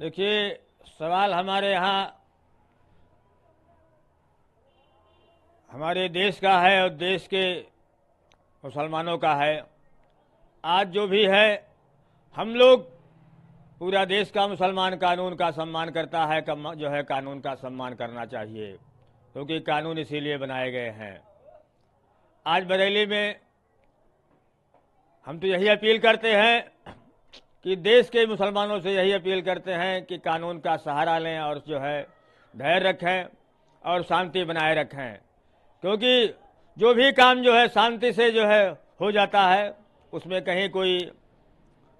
देखिए सवाल हमारे यहाँ हमारे देश का है और देश के मुसलमानों का है। आज जो भी है हम लोग पूरा देश का मुसलमान कानून का सम्मान करता है, जो है कानून का सम्मान करना चाहिए क्योंकि कानून इसीलिए बनाए गए हैं। आज बरेली में हम तो यही अपील करते हैं कि देश के मुसलमानों से यही अपील करते हैं कि कानून का सहारा लें और जो है धैर्य रखें और शांति बनाए रखें, क्योंकि जो भी काम जो है शांति से जो है हो जाता है, उसमें कहीं कोई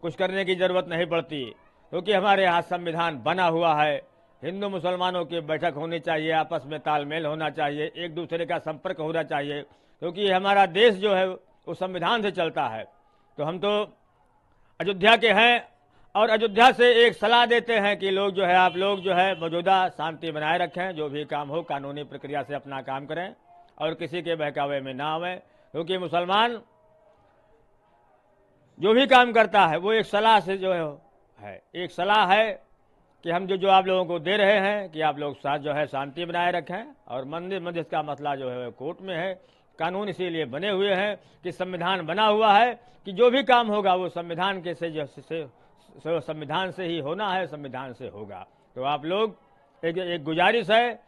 कुछ करने की ज़रूरत नहीं पड़ती, क्योंकि हमारे यहाँ संविधान बना हुआ है। हिंदू मुसलमानों की बैठक होनी चाहिए, आपस में तालमेल होना चाहिए, एक दूसरे का संपर्क होना चाहिए, क्योंकि हमारा देश जो है वो संविधान से चलता है। तो हम तो अयोध्या के हैं और अयोध्या से एक सलाह देते हैं कि लोग जो है आप लोग जो है मौजूदा शांति बनाए रखें, जो भी काम हो कानूनी प्रक्रिया से अपना काम करें और किसी के बहकावे में ना आवें, क्योंकि मुसलमान जो भी काम करता है वो एक सलाह से जो है एक सलाह है कि हम जो आप लोगों को दे रहे हैं कि आप लोग साथ जो है शांति बनाए रखें और मंदिर मस्जिद का मसला जो है कोर्ट में है। कानून इसीलिए बने हुए हैं कि संविधान बना हुआ है कि जो भी काम होगा वो संविधान के से जो संविधान से ही होना है, संविधान से होगा। तो आप लोग एक गुजारिश है